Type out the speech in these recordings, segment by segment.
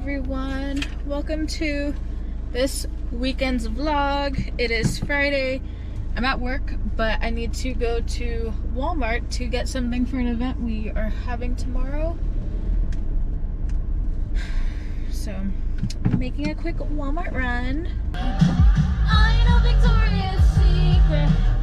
everyone, welcome to this weekend's vlog. It is Friday. I'm at work, but I need to go to Walmart to get something for an event we are having tomorrow, so I'm making a quick Walmart run. I know Victoria's Secret.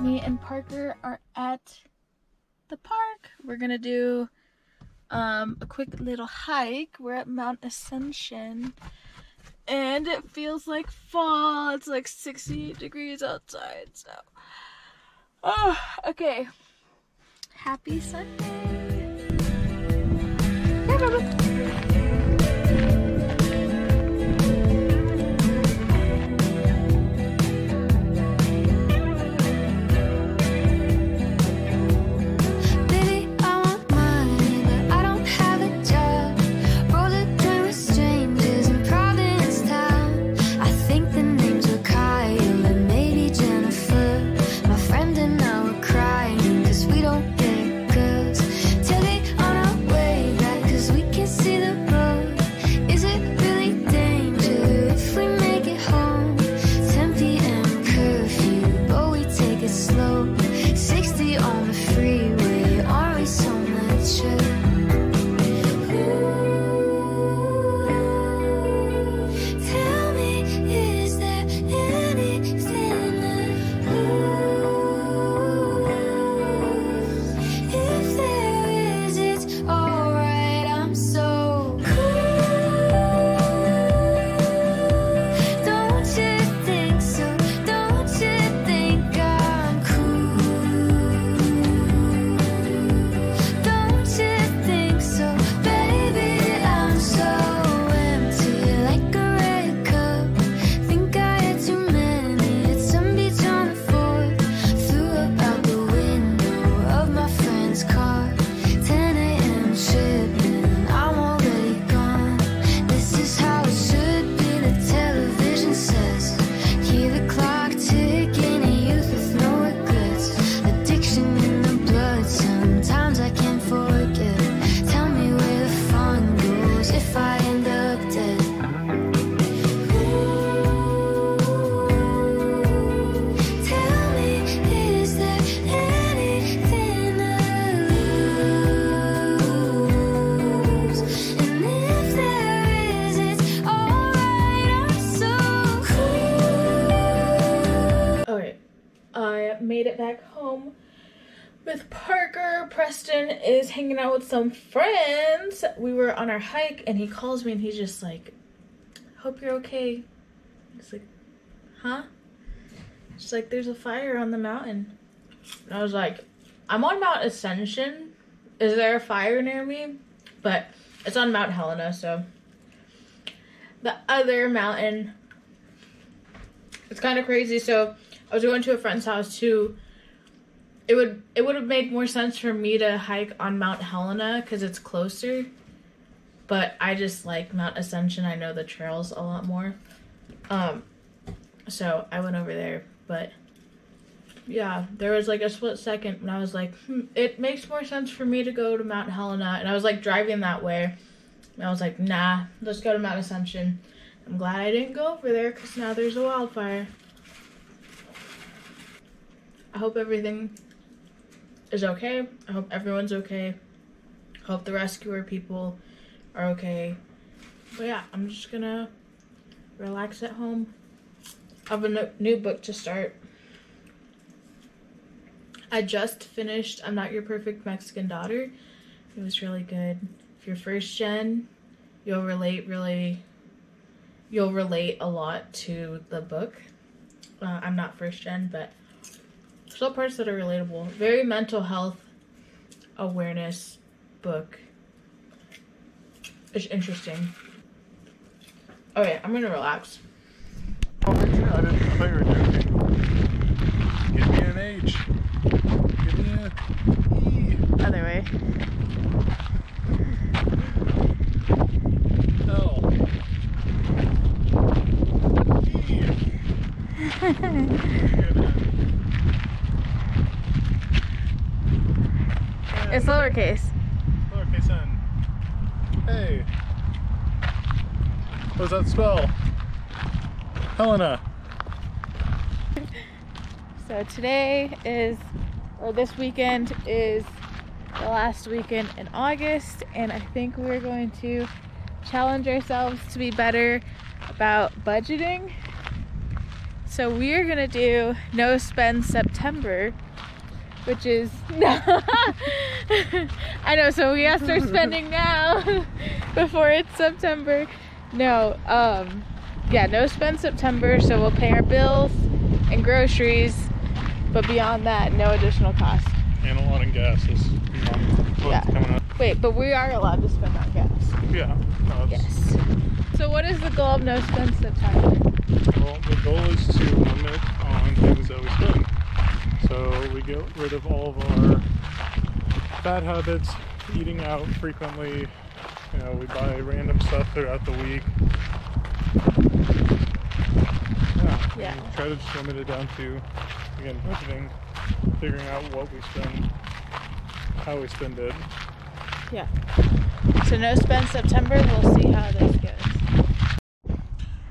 Me and Parker are at the park. We're gonna do a quick little hike. We're at Mount Ascension and it feels like fall. It's like 60 degrees outside, so oh, okay. Happy Sunday. Bye-bye. Back home with Parker. Preston is hanging out with some friends. We were on our hike and he calls me and he's just like, hope you're okay. He's like, huh? She's like, there's a fire on the mountain. And I was like, I'm on Mount Ascension. Is there a fire near me? But it's on Mount Helena, so the other mountain. It's kind of crazy. So I was going to a friend's house too. It would have made more sense for me to hike on Mount Helena because it's closer, but I just like Mount Ascension. I know the trails a lot more, so I went over there. But yeah, there was like a split second when I was like, it makes more sense for me to go to Mount Helena, and I was like driving that way, and I was like, nah, let's go to Mount Ascension. I'm glad I didn't go over there because now there's a wildfire. I hope everything is okay. I hope everyone's okay. I hope the rescuer people are okay. But yeah, I'm just gonna relax at home. I have a new book to start. I just finished I'm Not Your Perfect Mexican Daughter. It was really good. If you're first gen, you'll relate a lot to the book. I'm not first gen, but still parts that are relatable. Very mental health awareness book. It's interesting. Okay, I'm gonna relax. Oh, Richard, I didn't know you were joking. Give me an H. Give me an E. Other way. L. E. It's lowercase. Lowercase n. Hey. What does that spell? Helena. So today is, or this weekend is the last weekend in August, and I think we're going to challenge ourselves to be better about budgeting. So we're gonna do No Spend September, which is, I know, so we gotta start spending now before it's September. No, yeah, No Spend September, so we'll pay our bills and groceries, but beyond that, no additional cost. And a lot of gas is coming up. Wait, but we are allowed to spend on gas. Yeah. No, yes. So what is the goal of No Spend September? Well, the goal is to limit on things that we spend. So we get rid of all of our bad habits, eating out frequently, you know, we buy random stuff throughout the week. Yeah. Try to just limit it down to, again, budgeting, figuring out what we spend, how we spend it. Yeah. So No Spend September, we'll see how this goes.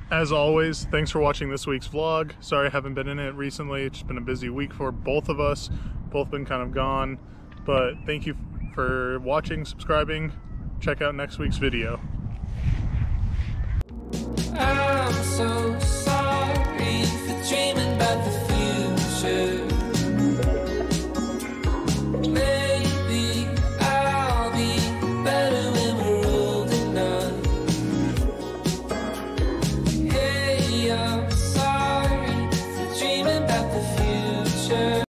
As always, thanks for watching this week's vlog. Sorry I haven't been in it recently. It's just been a busy week for both of us. Both been kind of gone. But thank you for watching, subscribing. Check out next week's video.